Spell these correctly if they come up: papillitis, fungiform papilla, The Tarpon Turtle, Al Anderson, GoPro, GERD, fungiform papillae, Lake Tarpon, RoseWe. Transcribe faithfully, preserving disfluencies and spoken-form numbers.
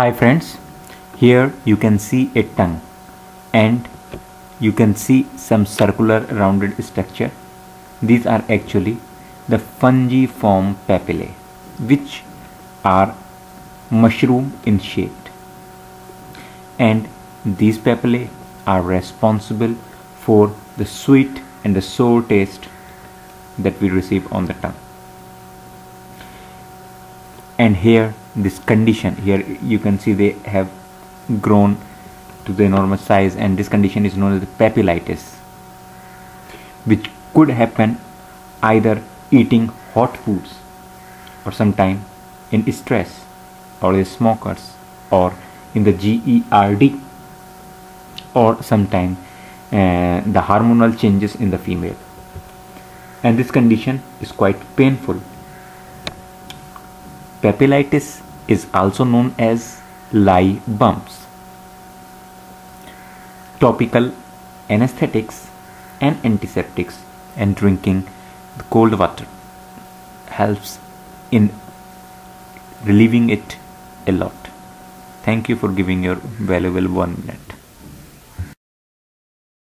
Hi friends, here you can see a tongue and you can see some circular rounded structure. These are actually the fungiform papillae, which are mushroom in shape, and these papillae are responsible for the sweet and the sour taste that we receive on the tongue. And here this condition, here you can see they have grown to the enormous size, and this condition is known as the papillitis, which could happen either eating hot foods, or sometime in stress, or the smokers, or in the G E R D, or sometime uh, the hormonal changes in the female. And this condition is quite painful. Papillitis is also known as lye bumps. Topical anesthetics and antiseptics and drinking the cold water helps in relieving it a lot. Thank you for giving your valuable one minute.